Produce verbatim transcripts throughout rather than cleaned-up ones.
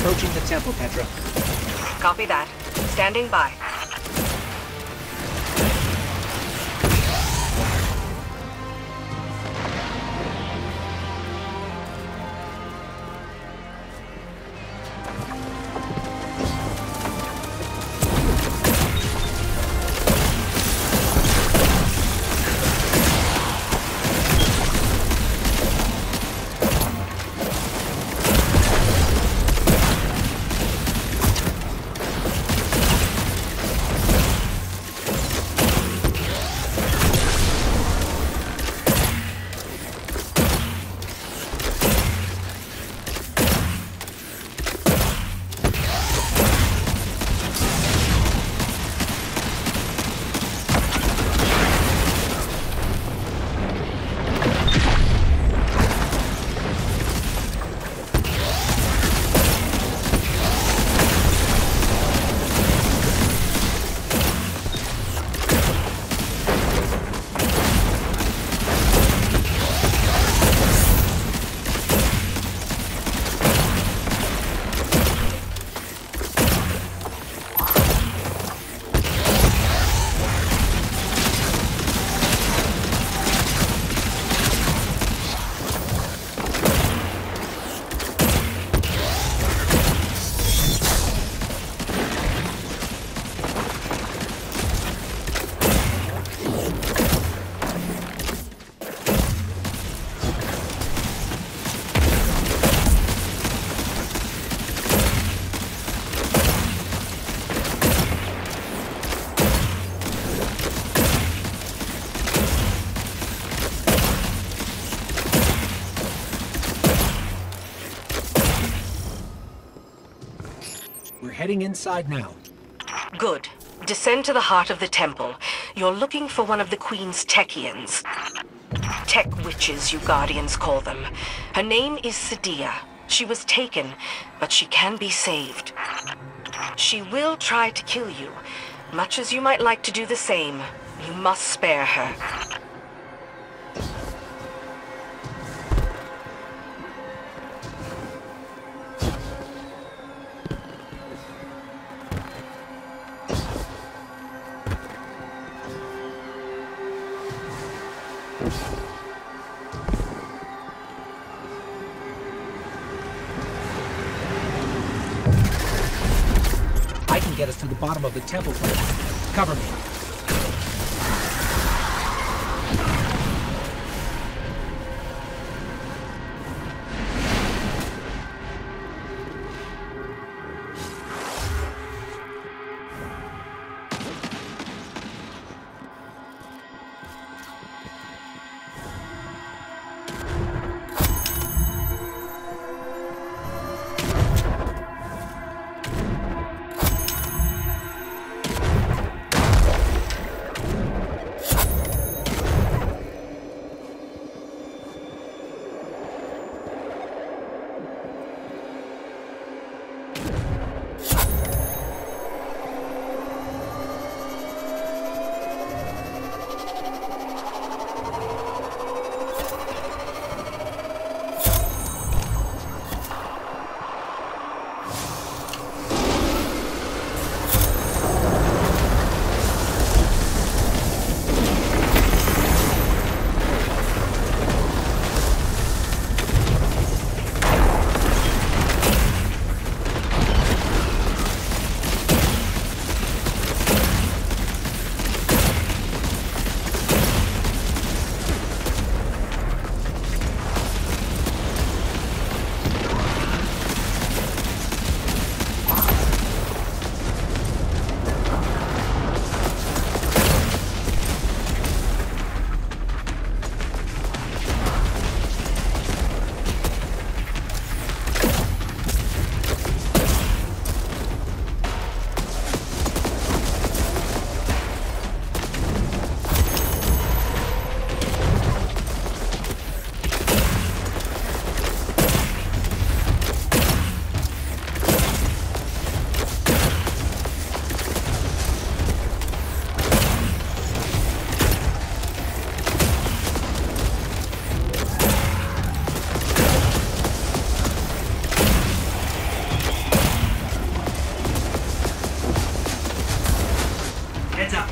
approaching the temple, Petra. Copy that. Standing by. Heading inside now. Good. Descend to the heart of the temple. You're looking for one of the Queen's Techians. Tech witches, you guardians call them. Her name is Sidia. She was taken, but she can be saved. She will try to kill you, much as you might like to do the same. You must spare her. Get us to the bottom of the temple first. Cover me. Heads up.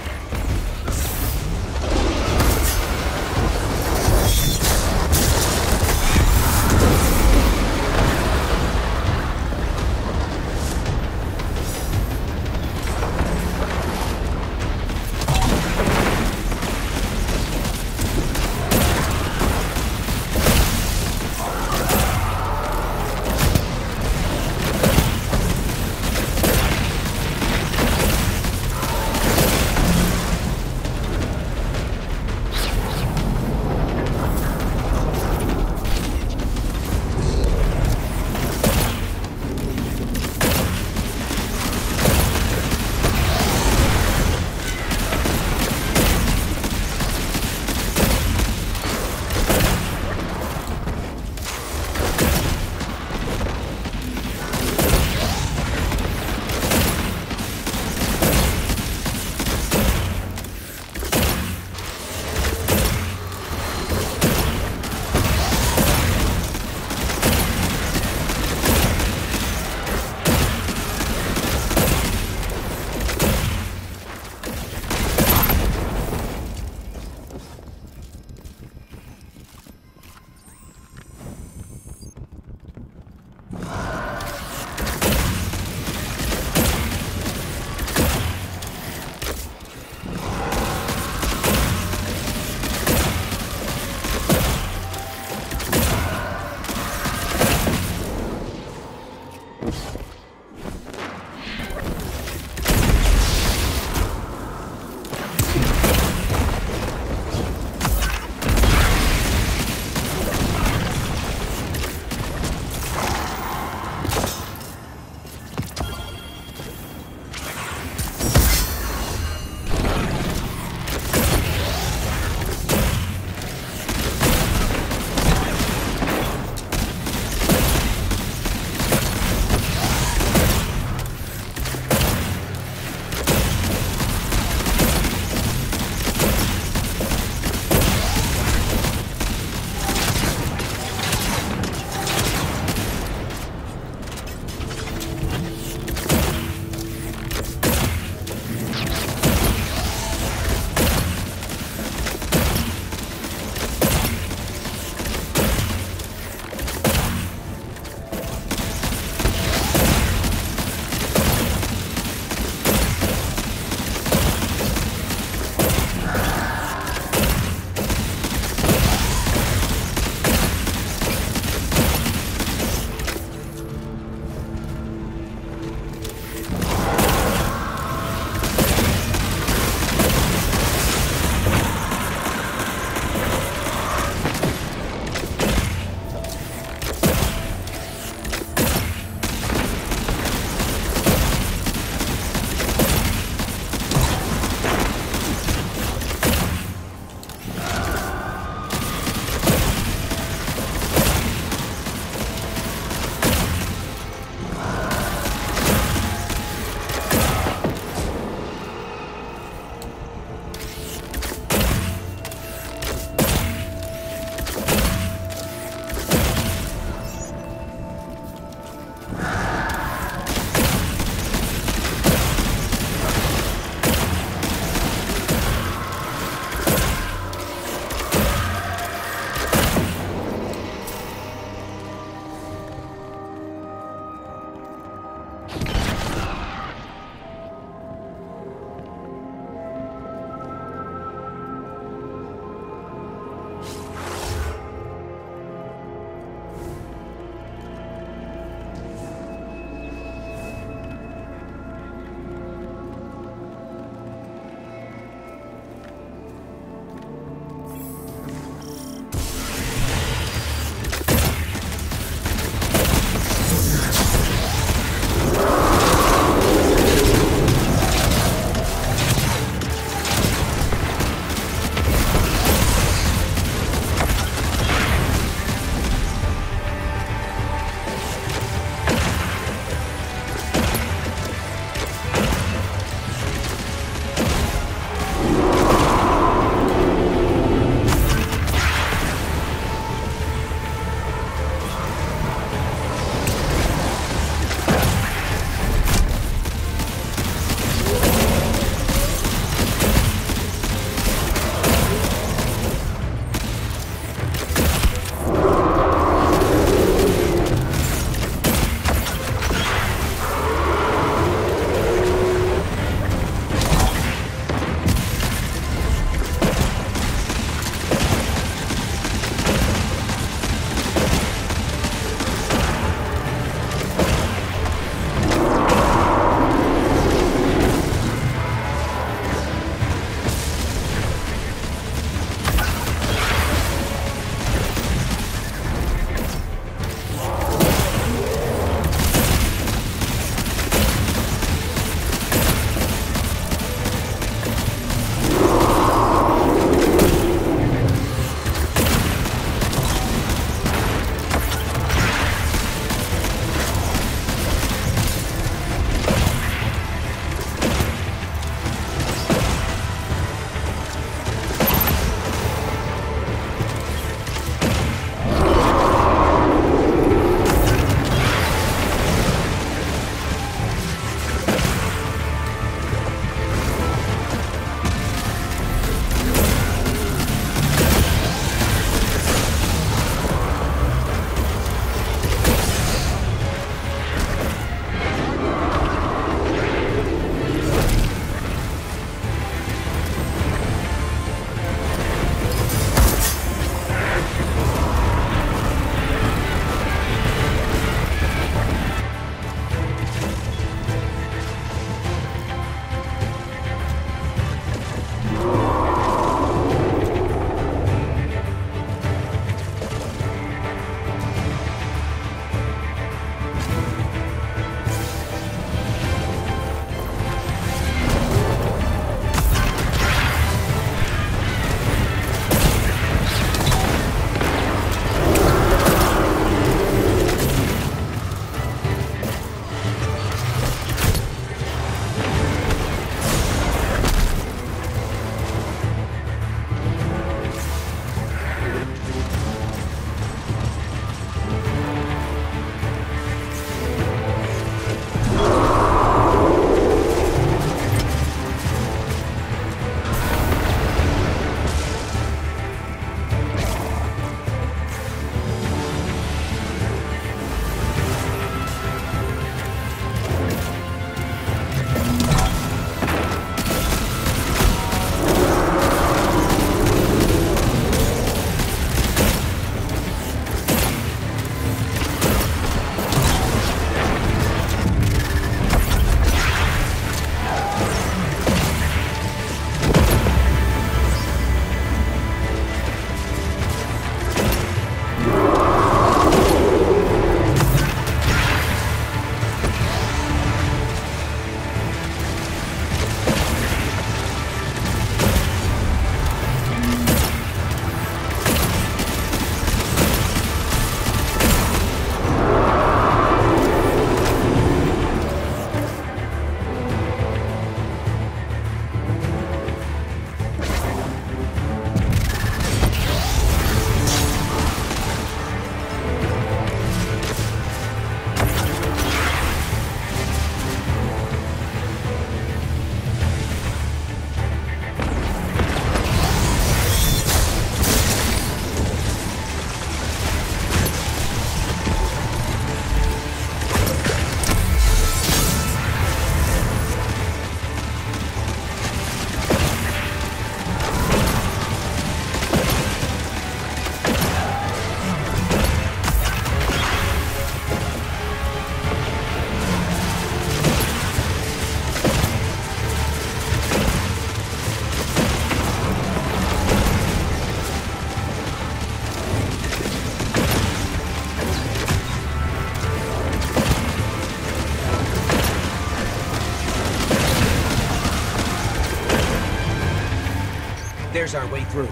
There's our way through.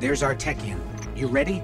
There's our Tekken. You ready?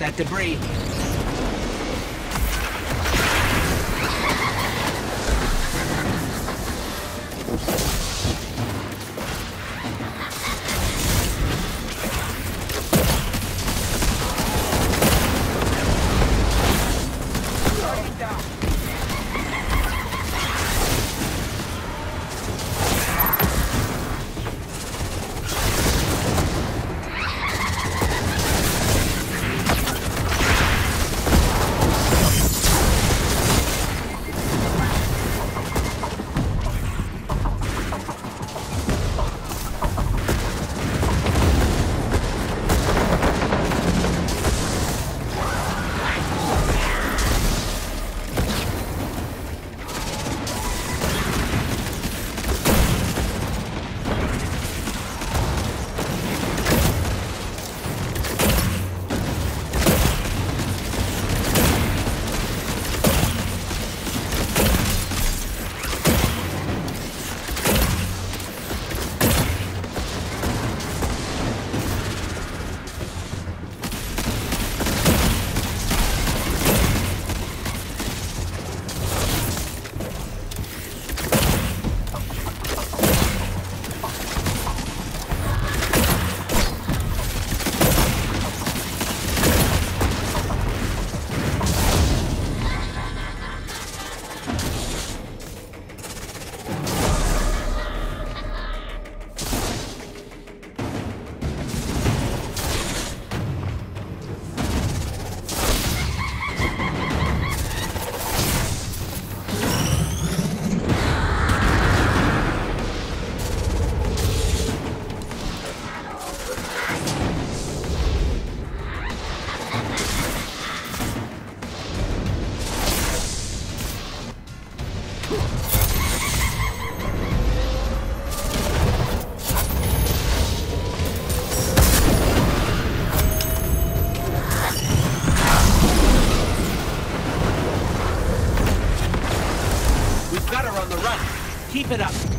That debris. keep it up.